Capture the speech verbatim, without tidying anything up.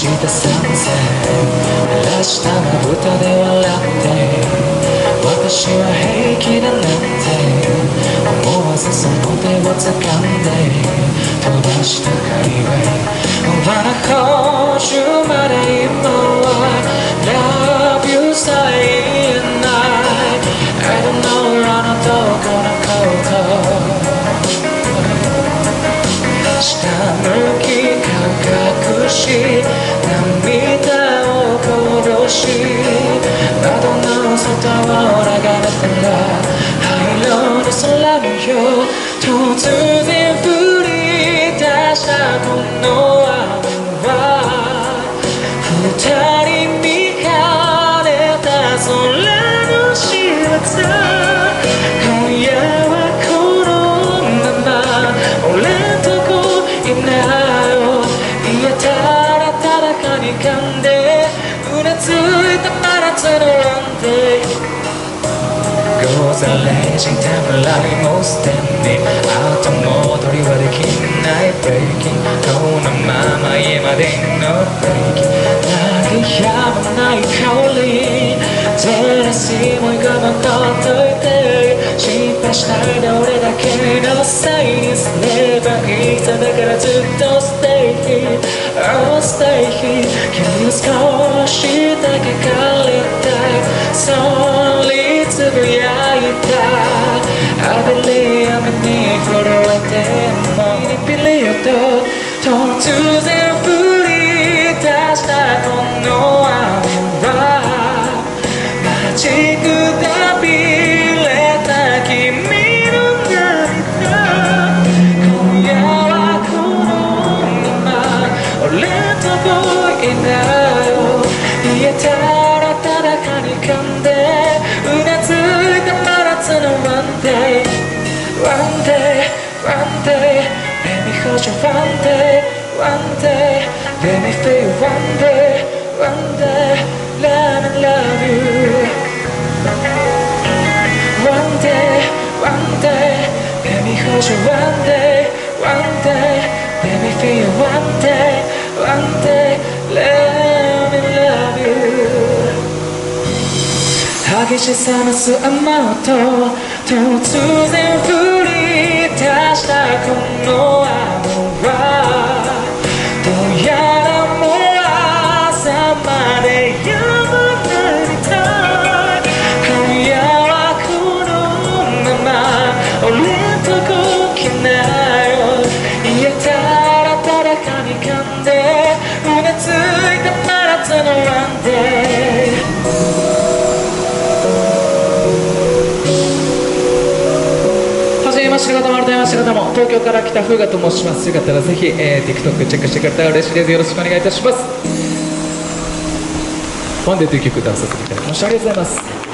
したサンセット濡らしたまぶたで笑って私は平気だなって思わずその手を掴んで飛ばした海外 Wanna call you my name I love you say and I I don't know I don't know gonna call you 下向き顔隠し突然降り出したこの雨は二人見晴れた空の仕業 今夜はこのまま俺んとこいなよ 家たらただかに噛んで うなずいた真夏のOneDay 午前れいじたぶらりも捨て後戻りはできないブレイキンこのまま家までのブレイキン鳴りやまない香り照らしもいがまっといて失敗したいの俺だけのせいにすればいいさだからずっと Stay here Oh stay here 君を少しだけ借りたいそれつぶやいた I believe突然降り出したこの雨は待ちくたびれた君の涙今夜はこのまま俺とこいなよ言えたらただかに噛んでうなずいた真夏の OneDay OneDay OneDay Hold you one day, one day, let me feel you one day, one day, love and love you. One day, one day, let me hold you one day, one day, let me feel you one day, one day, love and love you. 激しさのすあまと突然降り出したこの雨東京から来たフーガと申します。よかったらぜひ、えー、TikTok チェックしてくれたら嬉しいです。よろしくお願いいたします。OneDayという曲を歌わさせていただきました。ありがとうございます。